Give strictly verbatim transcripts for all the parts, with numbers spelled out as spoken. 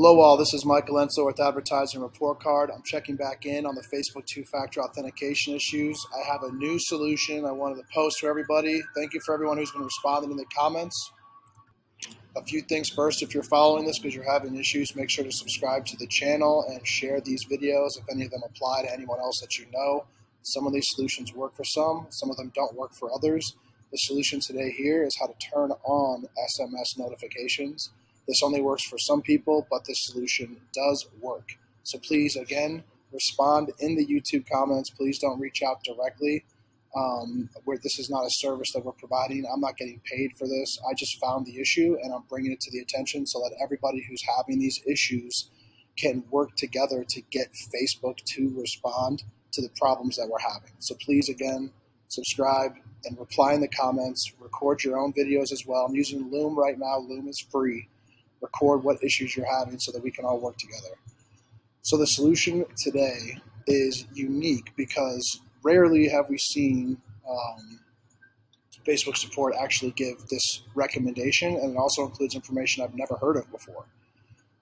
Hello all, this is Michael Enzo with Advertising Report Card. I'm checking back in on the Facebook two-factor authentication issues. I have a new solution I wanted to post to everybody. Thank you for everyone who's been responding in the comments. A few things first, if you're following this because you're having issues, make sure to subscribe to the channel and share these videos if any of them apply to anyone else that you know. Some of these solutions work for some, some of them don't work for others. The solution today here is how to turn on S M S notifications. This only works for some people, but this solution does work. So please, again, respond in the YouTube comments. Please don't reach out directly. Um, where this is not a service that we're providing. I'm not getting paid for this. I just found the issue, and I'm bringing it to the attention so that everybody who's having these issues can work together to get Facebook to respond to the problems that we're having. So please, again, subscribe and reply in the comments. Record your own videos as well. I'm using Loom right now. Loom is free. Record what issues you're having so that we can all work together. So the solution today is unique because rarely have we seen um, Facebook support actually give this recommendation, and it also includes information I've never heard of before.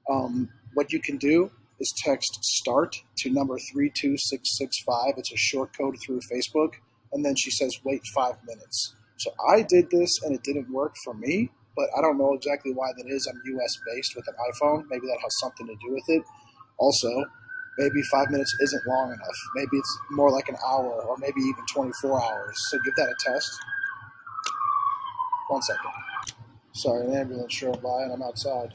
Um, what you can do is text START to number three two six six five. It's a short code through Facebook, and then she says wait five minutes. So I did this and it didn't work for me, but I don't know exactly why that is. I'm U S based with an iPhone. Maybe that has something to do with it. Also, maybe five minutes isn't long enough. Maybe it's more like an hour or maybe even twenty-four hours. So give that a test. One second. Sorry, an ambulance drove by and I'm outside.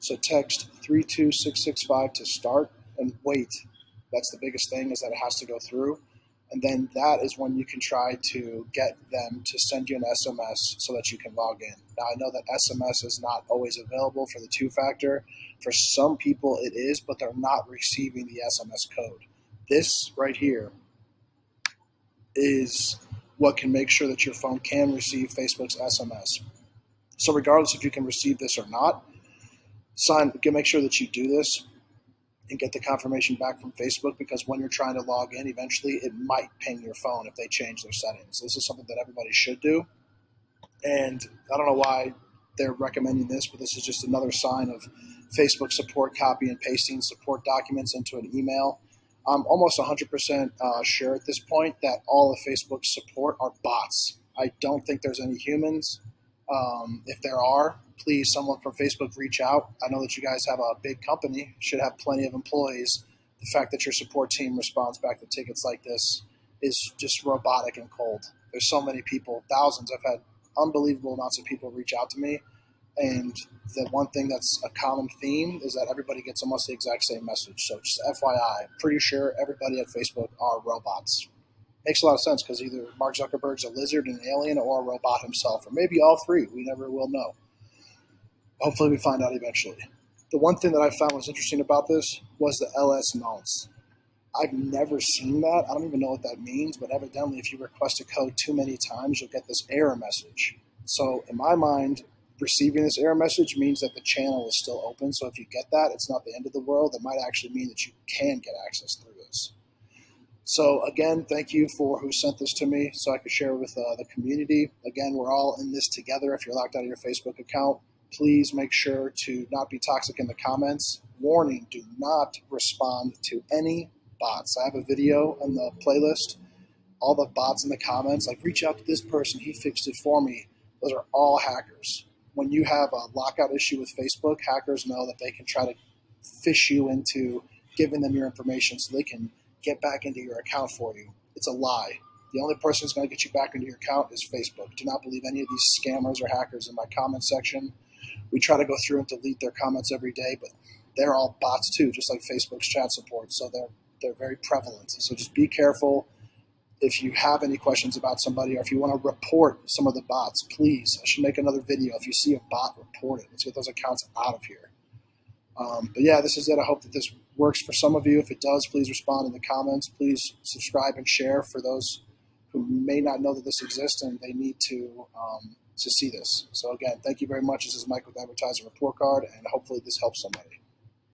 So text three two six six five to start and wait. That's the biggest thing, is that it has to go through. And then that is when you can try to get them to send you an S M S so that you can log in. Now, I know that S M S is not always available for the two-factor. For some people it is, but they're not receiving the S M S code. This right here is what can make sure that your phone can receive Facebook's S M S. So regardless if you can receive this or not, sign, make sure that you do this and get the confirmation back from Facebook, because when you're trying to log in, eventually it might ping your phone if they change their settings. This is something that everybody should do. And I don't know why they're recommending this, but this is just another sign of Facebook support copy and pasting support documents into an email. I'm almost one hundred percent uh, sure at this point that all of Facebook's support are bots. I don't think there's any humans. Um, if there are, please, someone from Facebook reach out. I know that you guys have a big company, should have plenty of employees. The fact that your support team responds back to tickets like this is just robotic and cold. There's so many people, thousands. I've had unbelievable amounts of people reach out to me. And the one thing that's a common theme is that everybody gets almost the exact same message. So just F Y I, pretty sure everybody at Facebook are robots. Makes a lot of sense, because either Mark Zuckerberg's a lizard, an alien, or a robot himself, or maybe all three. We never will know. Hopefully we find out eventually. The one thing that I found was interesting about this was the L S nonce. I've never seen that. I don't even know what that means, but evidently if you request a code too many times, you'll get this error message. So in my mind, receiving this error message means that the channel is still open. So if you get that, it's not the end of the world. It might actually mean that you can get access through this. So again, thank you for who sent this to me so I could share with uh, the community. Again, we're all in this together. If you're locked out of your Facebook account, please make sure to not be toxic in the comments. Warning, do not respond to any bots. I have a video on the playlist. All the bots in the comments, like reach out to this person, he fixed it for me. Those are all hackers. When you have a lockout issue with Facebook, hackers know that they can try to fish you into giving them your information so they can get back into your account for you. It's a lie. The only person who's going to get you back into your account is Facebook. Do not believe any of these scammers or hackers in my comment section. We try to go through and delete their comments every day, but they're all bots too, just like Facebook's chat support. So they're, they're very prevalent. So just be careful. If you have any questions about somebody, or if you want to report some of the bots, please, I should make another video. If you see a bot, report it. Let's get those accounts out of here. Um, but yeah, this is it. I hope that this works for some of you. If it does, please respond in the comments. Please subscribe and share for those who may not know that this exists and they need to um, to see this. So again, thank you very much. This is Michael with Advertising Report Card, and hopefully this helps somebody.